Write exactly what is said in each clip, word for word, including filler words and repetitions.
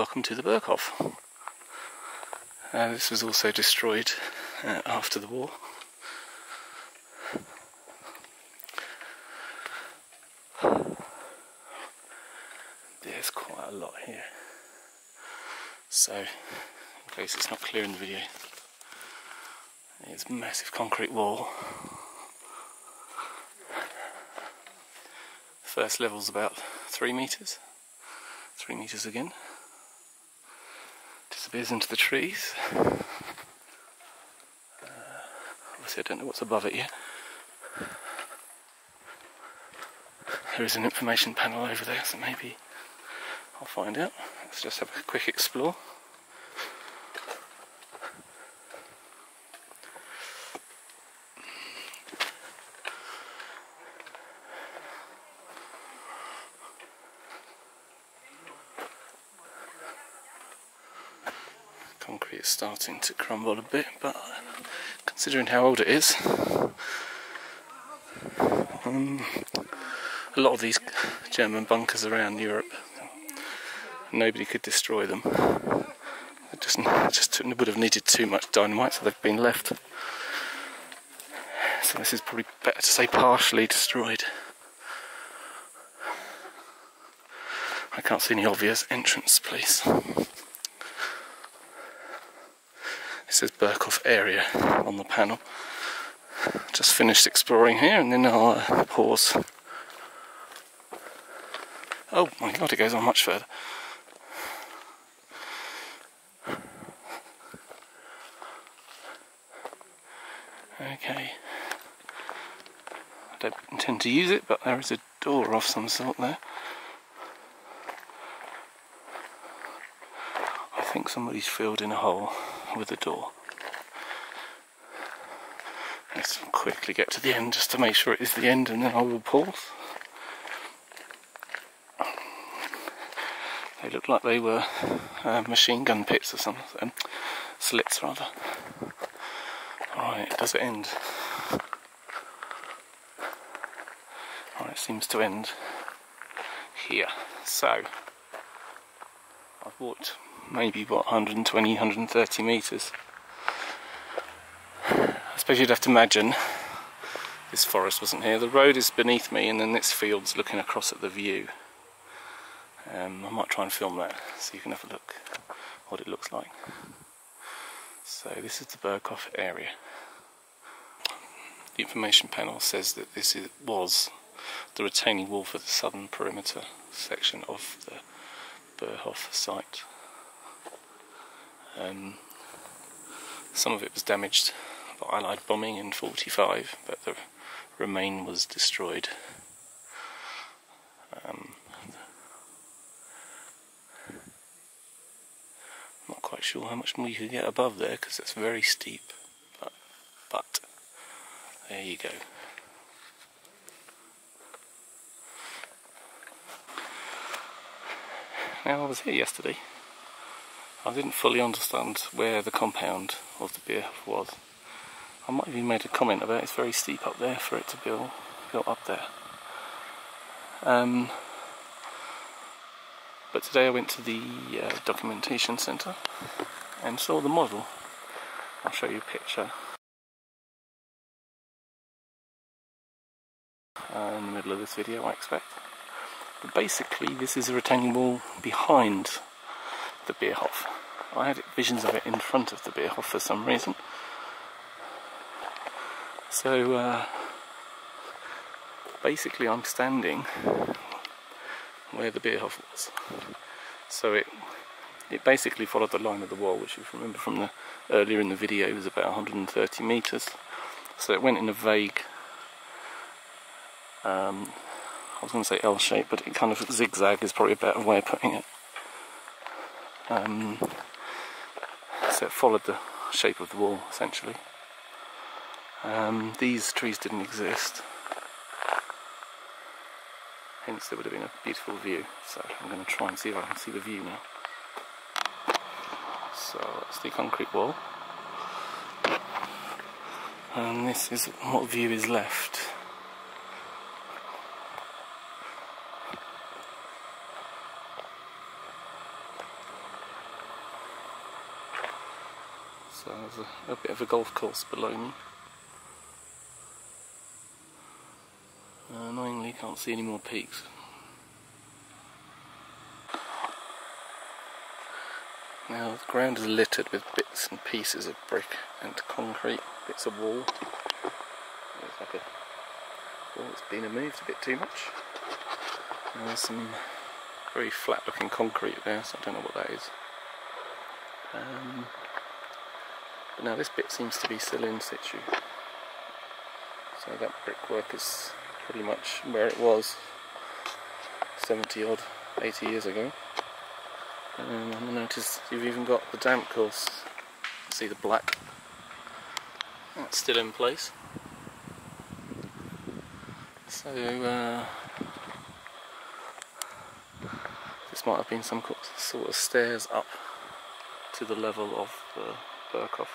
welcome to the Berghof. Uh, this was also destroyed uh, after the war. There's quite a lot here, so in case it's not clear in the video, there's a massive concrete wall. First level's about three meters, three meters again. Disappears into the trees. Uh, obviously, I don't know what's above it yet. There is an information panel over there, so maybe I'll find out. Let's just have a quick explore. Concrete is starting to crumble a bit, but considering how old it is, um, a lot of these German bunkers around Europe, nobody could destroy them. They just, just would have needed too much dynamite, so they've been left. So this is probably better to say partially destroyed. I can't see any obvious entrance, please. It says Berghof area on the panel. Just finished exploring here and then I'll uh, pause. Oh my god, it goes on much further. Okay. I don't intend to use it, but there is a door of some sort there. I think somebody's filled in a hole with a door. Let's quickly get to the end just to make sure it is the end and then I will pause. They looked like they were uh, machine gun pits or something, um, slits rather. Alright, does it end? Alright, it seems to end here. So, I've walked maybe what, one hundred twenty, one hundred thirty metres. I suppose you'd have to imagine this forest wasn't here. The road is beneath me and then this field's looking across at the view. Um, I might try and film that so you can have a look what it looks like. So this is the Berghof area. The information panel says that this is, was the retaining wall for the southern perimeter section of the Berghof site. Um, some of it was damaged by Allied bombing in forty-five, but the remain was destroyed. Um, Not quite sure how much more you could get above there because it's very steep, but, but there you go. Now I was here yesterday. I didn't fully understand where the compound of the Berghof was. I might have even made a comment about it's very steep up there for it to build, build up there. Um, But today I went to the uh, documentation centre and saw the model. I'll show you a picture uh, in the middle of this video, I expect. But basically this is a retaining wall behind the Berghof. I had visions of it in front of the Berghof for some reason. So uh, basically I'm standing where the Berghof was. So it it basically followed the line of the wall, which if you remember from the earlier in the video was about one hundred thirty metres. So it went in a vague, um, I was going to say L shape, but it kind of zigzag is probably a better way of putting it. Um, so it followed the shape of the wall essentially. Um, these trees didn't exist. Hence there would have been a beautiful view, so I'm going to try and see if I can see the view now. So that's the concrete wall. And this is what view is left. So there's a, a bit of a golf course below me. Uh, annoyingly can't see any more peaks. Now the ground is littered with bits and pieces of brick and concrete, bits of wall. There's like a wall that's been moved a bit too much. And there's some very flat looking concrete there, so I don't know what that is. Um, but now this bit seems to be still in situ. So that brickwork is pretty much where it was seventy odd, eighty years ago. Um, and I noticed you've even got the damp course, see the black, that's still in place. So uh, this might have been some sort of stairs up to the level of the Berghof.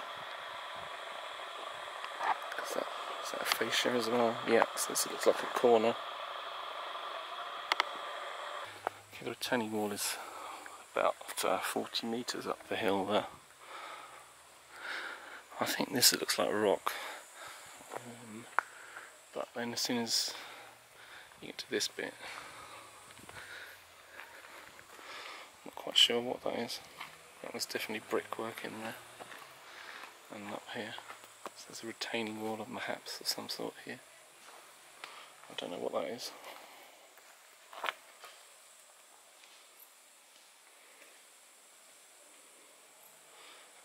Is that, is that a fascia as well? Yeah, so this looks like a corner. Okay, the retaining wall is about uh, forty metres up the hill there. I think this looks like rock, um, but then as soon as you get to this bit, not quite sure what that is. That was definitely brickwork in there, and up here. So there's a retaining wall of perhaps of some sort here. I don't know what that is.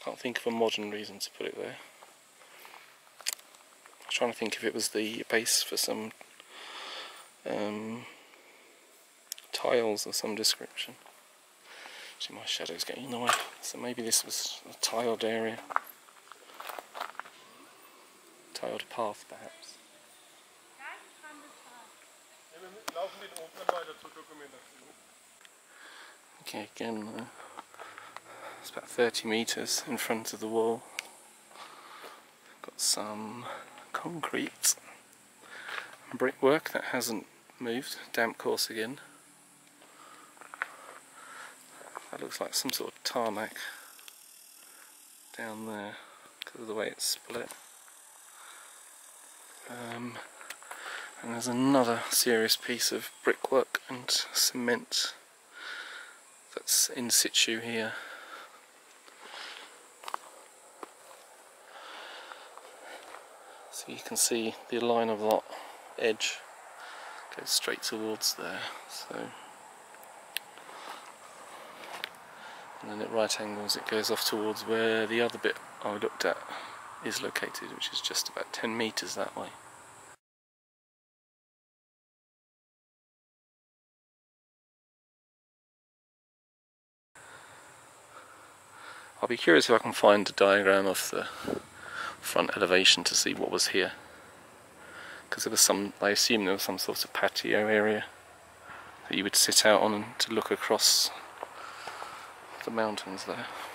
Can't think of a modern reason to put it there. I was trying to think if it was the base for some um, tiles of some description. Actually, my shadow's getting in the way, so maybe this was a tiled area. Tiled path, perhaps. Okay, again. Uh, It's about thirty metres in front of the wall. Got some concrete and brickwork that hasn't moved. Damp course again. That looks like some sort of tarmac down there because of the way it's split. Um, and there's another serious piece of brickwork and cement that's in situ here. So you can see the line of that edge goes straight towards there, so, and then at right angles it goes off towards where the other bit I looked at is located, which is just about ten metres that way. I'll be curious if I can find a diagram of the front elevation to see what was here, because there was some, I assume there was some sort of patio area that you would sit out on to look across the mountains there.